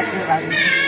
back to the